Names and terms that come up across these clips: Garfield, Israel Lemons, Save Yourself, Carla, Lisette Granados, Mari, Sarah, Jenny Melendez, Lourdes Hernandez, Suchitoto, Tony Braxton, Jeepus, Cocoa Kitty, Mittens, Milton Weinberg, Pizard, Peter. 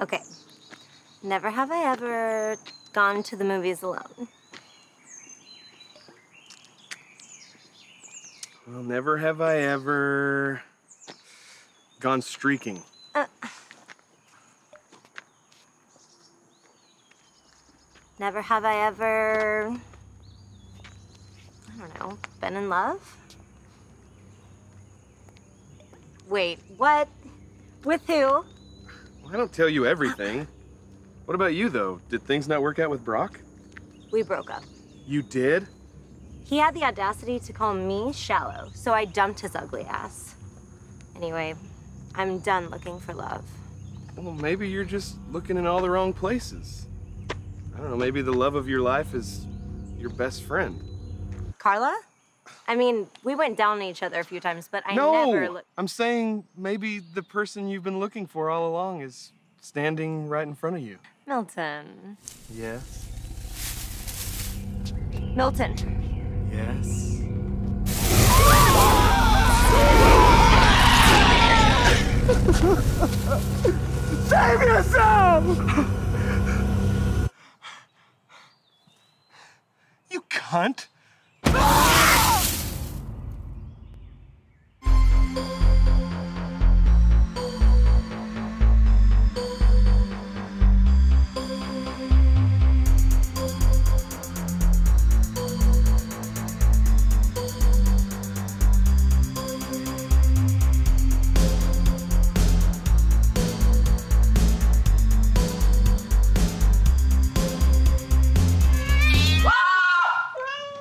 Okay. Never have I ever gone to the movies alone. Well, never have I ever gone streaking. Never have I ever, I don't know, been in love? Wait, what? With who? Well, I don't tell you everything. What about you, though? Did things not work out with Brock? We broke up. You did? He had the audacity to call me shallow, so I dumped his ugly ass. Anyway, I'm done looking for love. Well, maybe you're just looking in all the wrong places. I don't know, maybe the love of your life is your best friend. Carla? I mean, we went down on each other a few times, but no, I'm saying maybe the person you've been looking for all along is standing right in front of you. Milton. Yes? Milton. Yes? Save yourself! You cunt! It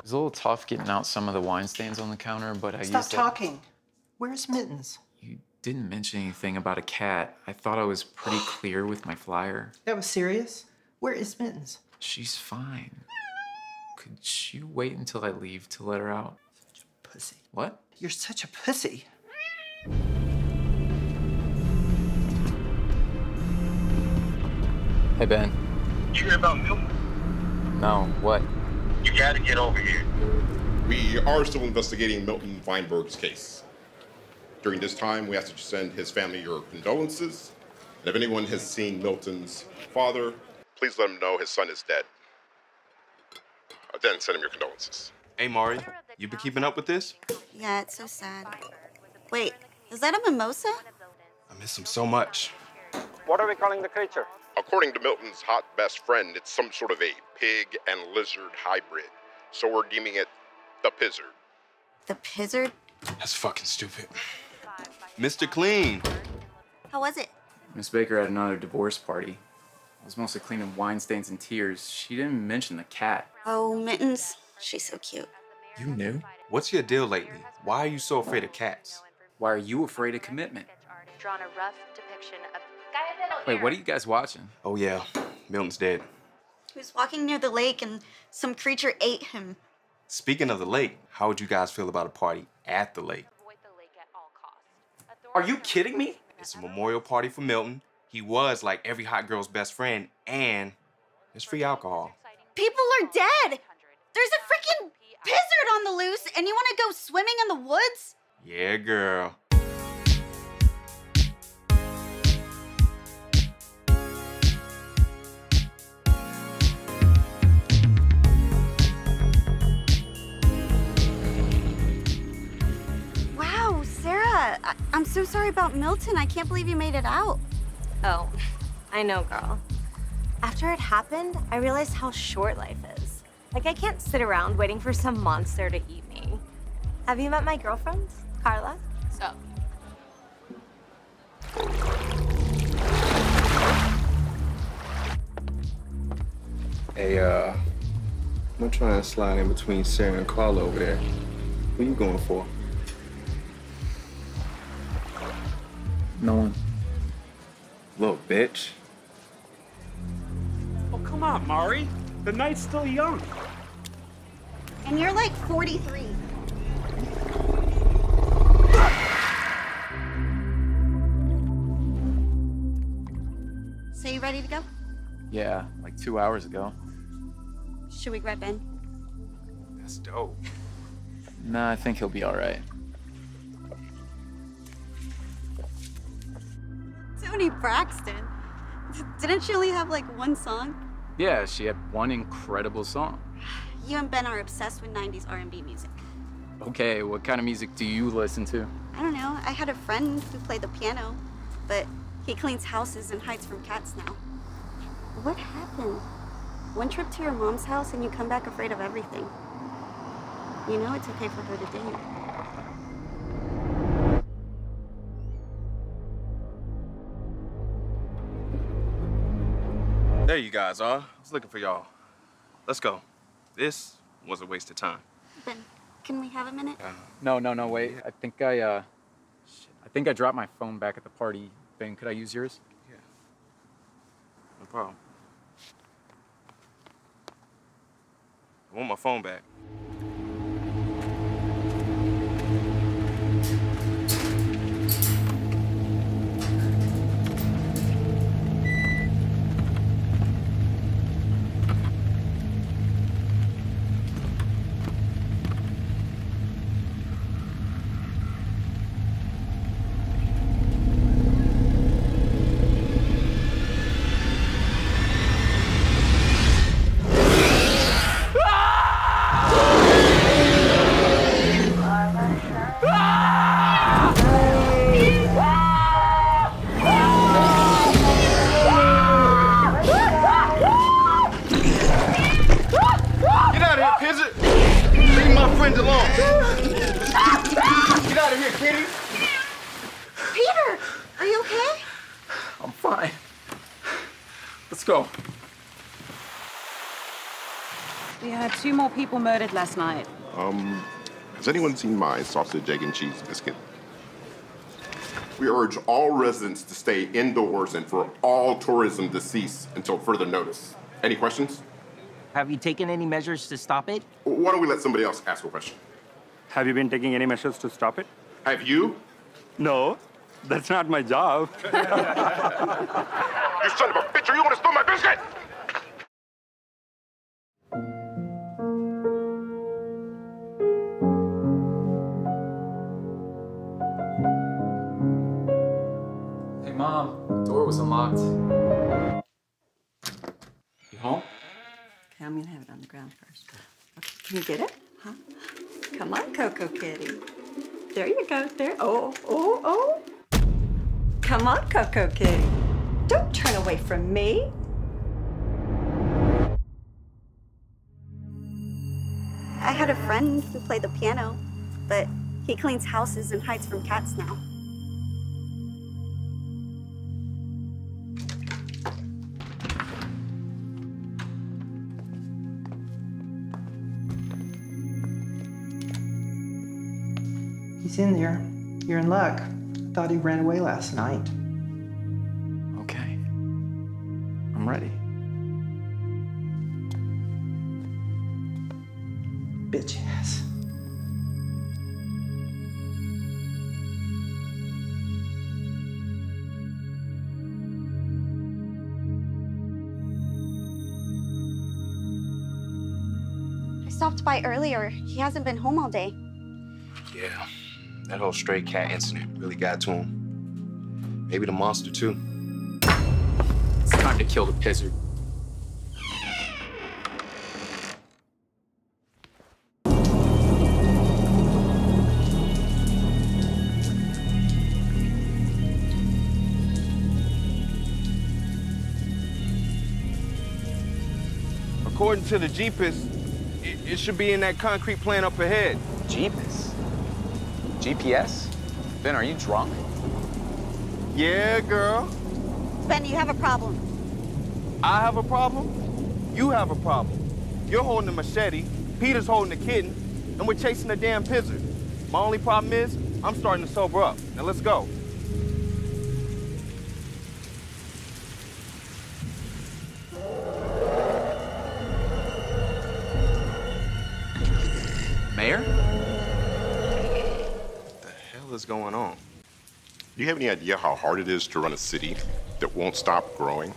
was a little tough getting out some of the wine stains on the counter, but I used to... Stop talking. Where's Mittens? You didn't mention anything about a cat. I thought I was pretty clear with my flyer. That was serious? Where is Mittens? She's fine. Could you wait until I leave to let her out? Such a pussy. What? You're such a pussy. Hey, Ben. You hear about Milton? No, what? You gotta get over here. We are still investigating Milton Weinberg's case. During this time, we ask that you send his family your condolences. And if anyone has seen Milton's father, please let him know his son is dead. Then send him your condolences. Hey, Mari, you been keeping up with this? Yeah, it's so sad. Wait, is that a mimosa? I miss him so much. What are we calling the creature? According to Milton's hot best friend, it's some sort of a pig and lizard hybrid. So we're deeming it the Pizard. The Pizard? That's fucking stupid. Mr. Clean. How was it? Miss Baker had another divorce party. I was mostly cleaning wine stains and tears. She didn't mention the cat. Oh, Mittens. She's so cute. You knew? What's your deal lately? Why are you so afraid of cats? Why are you afraid of commitment? Drawn a rough depiction of... Wait, what are you guys watching? Oh, yeah. Milton's dead. He was walking near the lake and some creature ate him. Speaking of the lake, how would you guys feel about a party at the lake? Are you kidding me? It's a memorial party for Milton. He was like every hot girl's best friend, and there's free alcohol. People are dead! There's a freaking Pizard on the loose, and you want to go swimming in the woods? Yeah, girl. I'm so sorry about Milton. I can't believe you made it out. Oh, I know, girl. After it happened, I realized how short life is. Like, I can't sit around waiting for some monster to eat me. Have you met my girlfriend, Carla? So. Hey, I'm trying to slide in between Sarah and Carla over there. Who you going for? No one. Little bitch. Oh, come on, Mari. The night's still young. And you're like 43. So you ready to go? Yeah, like 2 hours ago. Should we grab Ben? That's dope. Nah, I think he'll be all right. Tony Braxton. Didn't she only have like one song? Yeah, she had one incredible song. You and Ben are obsessed with 90s R&B music. Okay, what kind of music do you listen to? I don't know. I had a friend who played the piano, but he cleans houses and hides from cats now. What happened? One trip to your mom's house and you come back afraid of everything. You know it's okay for her to date. There you guys are. I was looking for y'all. Let's go. This was a waste of time. Ben, can we have a minute? No, wait. I think I dropped my phone back at the party. Ben, could I use yours? Yeah. No problem. I want my phone back. People murdered last night. Has anyone seen my sausage, egg, and cheese biscuit? We urge all residents to stay indoors and for all tourism to cease until further notice. Any questions? Have you taken any measures to stop it? Why don't we let somebody else ask a question? Have you been taking any measures to stop it? Have you? No, that's not my job. You son of a bitch, or you want to steal my biscuit? Was unlocked. You home? Okay, I'm gonna have it on the ground first. Okay, can you get it? Huh? Come on, Cocoa Kitty. There you go. There. Oh. Come on, Cocoa Kitty. Don't turn away from me. I had a friend who played the piano, but he cleans houses and hides from cats now. He's in there. You're in luck. I thought he ran away last night. Okay. I'm ready. Bitch ass. I stopped by earlier. He hasn't been home all day. Yeah. That whole stray cat incident really got to him. Maybe the monster, too. It's time to kill the Pizard. According to the Jeepus, it should be in that concrete plant up ahead. Jeepus? GPS? Ben, are you drunk? Yeah, girl. Ben, you have a problem. I have a problem? You have a problem. You're holding the machete, Peter's holding the kitten, and we're chasing the damn Pizard. My only problem is, I'm starting to sober up. Now let's go. Going on. Do you have any idea how hard it is to run a city that won't stop growing?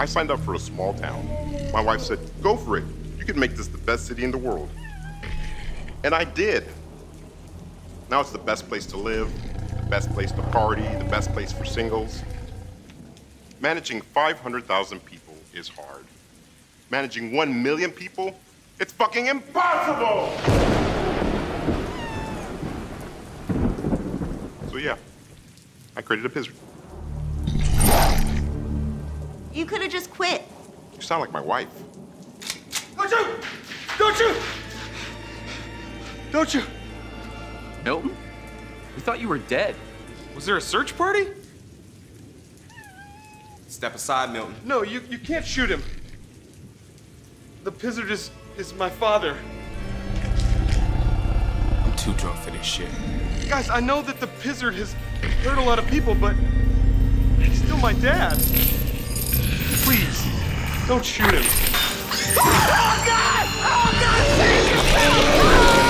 I signed up for a small town. My wife said, go for it. You can make this the best city in the world. And I did. Now it's the best place to live, the best place to party, the best place for singles. Managing 500,000 people is hard. Managing 1,000,000 people, it's fucking impossible! So yeah, I created a Pizard. You could have just quit. You sound like my wife. Don't you! Don't you! Don't you! Milton? We thought you were dead. Was there a search party? Step aside, Milton. No, you can't shoot him. The Pizard is my father. I'm too drunk for this shit. Guys, I know that the Pizard has hurt a lot of people, but he's still my dad. Please, don't shoot him. Oh, God! Oh, God, save yourself!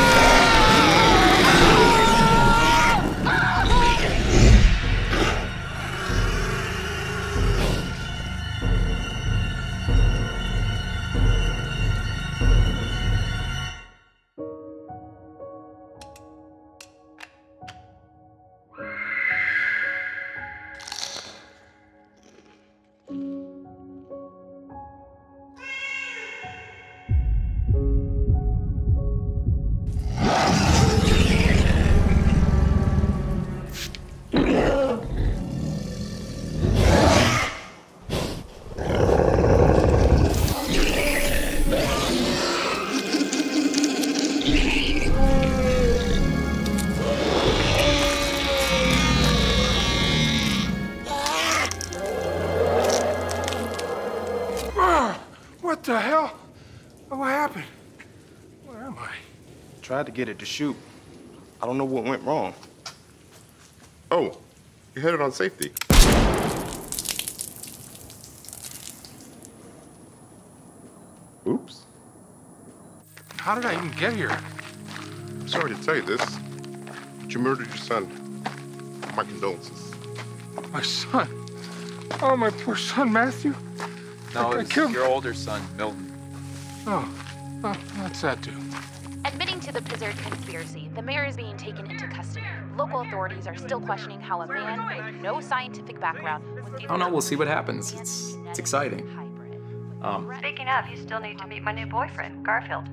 What the hell? What happened? Where am I? Tried to get it to shoot. I don't know what went wrong. Oh, you hit it on safety. Oops. How did I even get here? I'm sorry to tell you this, but you murdered your son. My condolences. My son? Oh, my poor son, Matthew. No, it's your older son, Milton. Oh, well, what's that do? Admitting to the Pizard conspiracy, the mayor is being taken into custody. Local authorities are still questioning how a man with no scientific background... I don't know, we'll see what happens. It's exciting. Speaking of, you still need to meet my new boyfriend, Garfield.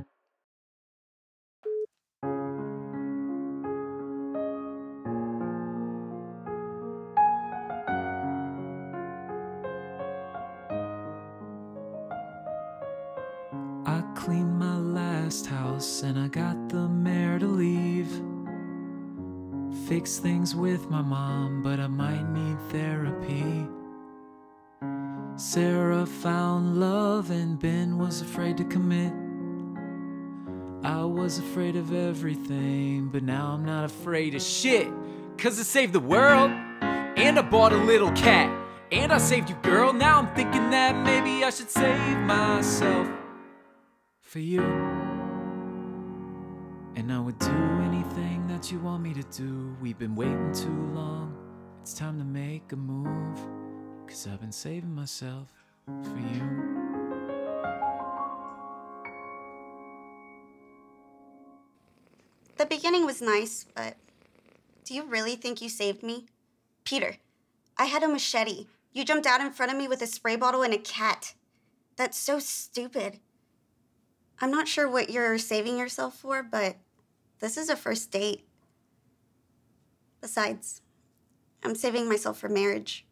Cleaned my last house and I got the mayor to leave. Fix things with my mom, but I might need therapy. Sarah found love and Ben was afraid to commit. I was afraid of everything, but now I'm not afraid of shit. Cause I saved the world and I bought a little cat. And I saved you, girl. Now I'm thinking that maybe I should save myself for you. And I would do anything that you want me to do. We've been waiting too long. It's time to make a move, cause I've been saving myself for you. The beginning was nice, but do you really think you saved me? Peter, I had a machete. You jumped out in front of me with a spray bottle and a cat. That's so stupid. I'm not sure what you're saving yourself for, but this is a first date. Besides, I'm saving myself for marriage.